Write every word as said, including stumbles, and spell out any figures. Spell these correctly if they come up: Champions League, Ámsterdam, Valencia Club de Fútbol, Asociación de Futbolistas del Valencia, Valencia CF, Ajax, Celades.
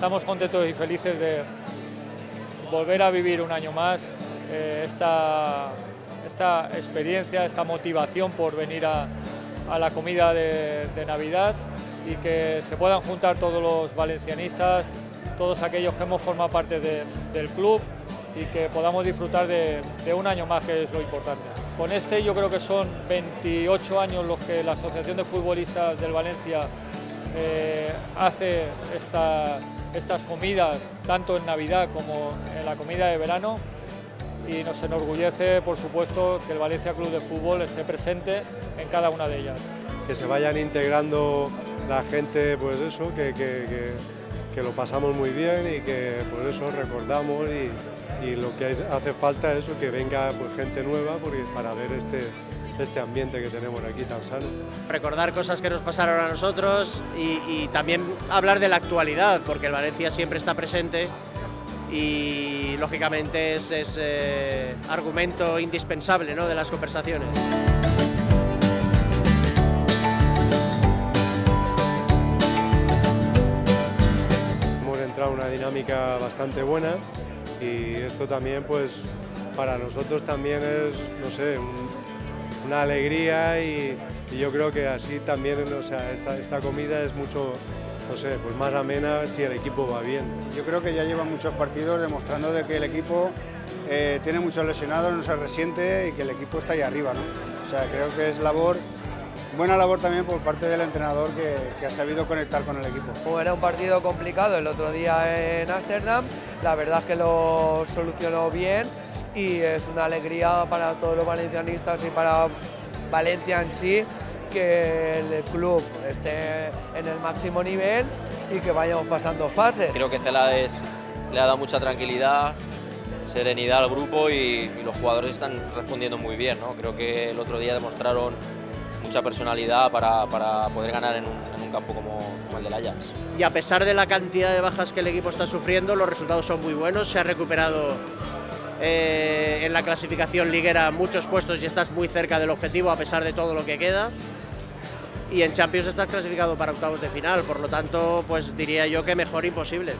estamos contentos y felices de volver a vivir un año más eh, esta, esta experiencia, esta motivación por venir a, a la comida de, de Navidad, y que se puedan juntar todos los valencianistas, todos aquellos que hemos formado parte de, del club, y que podamos disfrutar de, de un año más, que es lo importante. Con este yo creo que son veintiocho años los que la Asociación de Futbolistas del Valencia eh, hace esta, estas comidas, tanto en Navidad como en la comida de verano, y nos enorgullece, por supuesto, que el Valencia Club de Fútbol esté presente en cada una de ellas. Que se vayan integrando la gente, pues eso, que, que, que, que lo pasamos muy bien y que por eso recordamos, y y lo que hace falta es que venga, pues, gente nueva, porque para ver este, este ambiente que tenemos aquí tan sano. Recordar cosas que nos pasaron a nosotros y, y también hablar de la actualidad, porque el Valencia siempre está presente y lógicamente es, es eh, argumento indispensable, ¿no?, de las conversaciones. Hemos entrado en una dinámica bastante buena. Y esto también, pues, para nosotros también es, no sé, un, una alegría, y, y yo creo que así también, o sea, esta, esta comida es mucho, no sé, pues más amena si el equipo va bien. Yo creo que ya llevan muchos partidos demostrando de que el equipo eh, tiene muchos lesionados, no se resiente y que el equipo está ahí arriba, ¿no? O sea, creo que es labor, buena labor también por parte del entrenador que, que ha sabido conectar con el equipo. Bueno, era un partido complicado el otro día en Ámsterdam, la verdad es que lo solucionó bien, y es una alegría para todos los valencianistas y para Valencia en sí que el club esté en el máximo nivel y que vayamos pasando fases. Creo que Celades le ha dado mucha tranquilidad, serenidad al grupo, y, y los jugadores están respondiendo muy bien, ¿no? Creo que el otro día demostraron mucha personalidad para, para poder ganar en un, en un campo como, como el del Ajax. Y a pesar de la cantidad de bajas que el equipo está sufriendo, los resultados son muy buenos. Se ha recuperado eh, en la clasificación liguera muchos puestos y estás muy cerca del objetivo a pesar de todo lo que queda. Y en Champions estás clasificado para octavos de final, por lo tanto, pues diría yo que mejor imposible.